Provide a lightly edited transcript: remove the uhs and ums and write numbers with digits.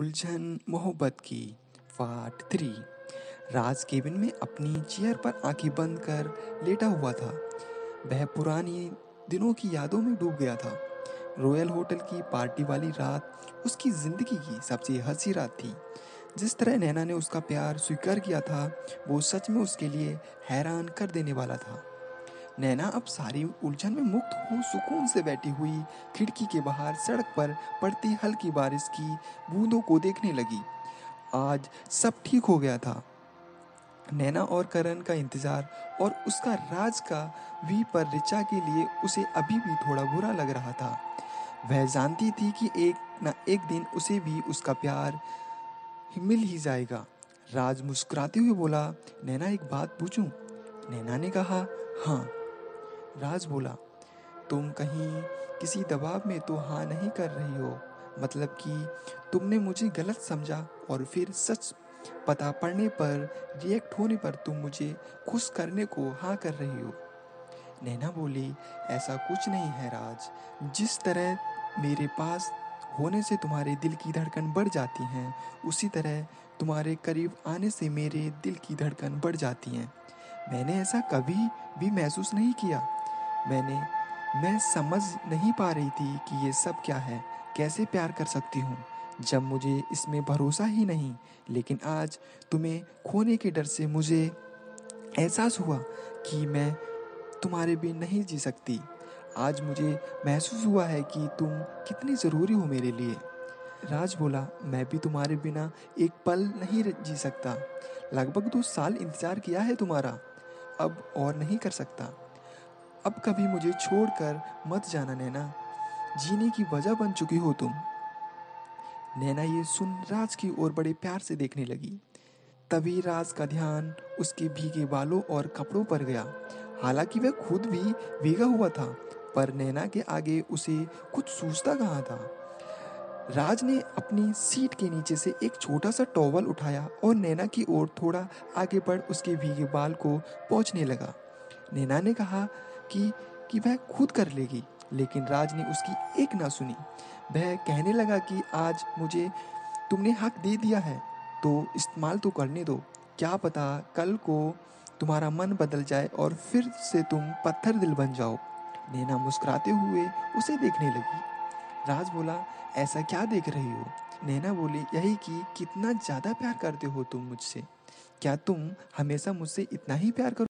उलझन मोहब्बत की पार्ट 3। राज केबिन में अपनी चेयर पर आंखें बंद कर लेटा हुआ था। वह पुरानी दिनों की यादों में डूब गया था। रॉयल होटल की पार्टी वाली रात उसकी ज़िंदगी की सबसे हंसी रात थी। जिस तरह नैना ने उसका प्यार स्वीकार किया था वो सच में उसके लिए हैरान कर देने वाला था। नैना अब सारी उलझन में मुक्त हो सुकून से बैठी हुई खिड़की के बाहर सड़क पर पड़ती हल्की बारिश की बूंदों को देखने लगी। आज सब ठीक हो गया था। नैना और करण का इंतज़ार और उसका राज का वी पर ऋचा के लिए उसे अभी भी थोड़ा बुरा लग रहा था। वह जानती थी कि एक ना एक दिन उसे भी उसका प्यार मिल ही जाएगा। राज मुस्कुराते हुए बोला, नैना एक बात पूछूं? नैना ने कहा, हाँ। राज बोला, तुम कहीं किसी दबाव में तो हाँ नहीं कर रही हो? मतलब कि तुमने मुझे गलत समझा और फिर सच पता पड़ने पर रिएक्ट होने पर तुम मुझे खुश करने को हाँ कर रही हो? नैना बोली, ऐसा कुछ नहीं है राज। जिस तरह मेरे पास होने से तुम्हारे दिल की धड़कन बढ़ जाती हैं, उसी तरह तुम्हारे करीब आने से मेरे दिल की धड़कन बढ़ जाती हैं। मैंने ऐसा कभी भी महसूस नहीं किया। मैं समझ नहीं पा रही थी कि ये सब क्या है, कैसे प्यार कर सकती हूँ जब मुझे इसमें भरोसा ही नहीं। लेकिन आज तुम्हें खोने के डर से मुझे एहसास हुआ कि मैं तुम्हारे बिन नहीं जी सकती। आज मुझे महसूस हुआ है कि तुम कितनी ज़रूरी हो मेरे लिए। राज बोला, मैं भी तुम्हारे बिना एक पल नहीं जी सकता। लगभग 2 साल इंतज़ार किया है तुम्हारा, अब और नहीं कर सकता। अब कभी मुझे छोड़कर मत जाना नैना, जीने की वजह बन चुकी हो तुम। नैना ये सुन राज की ओर बड़े प्यार से देखने लगी। तभी राज का ध्यान उसके भीगे बालों और कपड़ों पर गया। हालांकि वह खुद भी भीगा हुआ था, पर नैना के आगे उसे कुछ सूझता कहाँ था। राज ने अपनी सीट के नीचे से एक छोटा सा टॉवल उठाया और नैना की ओर थोड़ा आगे बढ़ उसके भीगे बाल को पोंछने लगा। नैना ने कहा कि वह खुद कर लेगी, लेकिन राज ने उसकी एक ना सुनी। वह कहने लगा कि आज मुझे तुमने हक दे दिया है तो इस्तेमाल तो करने दो। क्या पता कल को तुम्हारा मन बदल जाए और फिर से तुम पत्थर दिल बन जाओ। नैना मुस्कुराते हुए उसे देखने लगी। राज बोला, ऐसा क्या देख रही हो? नैना बोली, यही कि कितना ज़्यादा प्यार करते हो तुम मुझसे। क्या तुम हमेशा मुझसे इतना ही प्यार करो?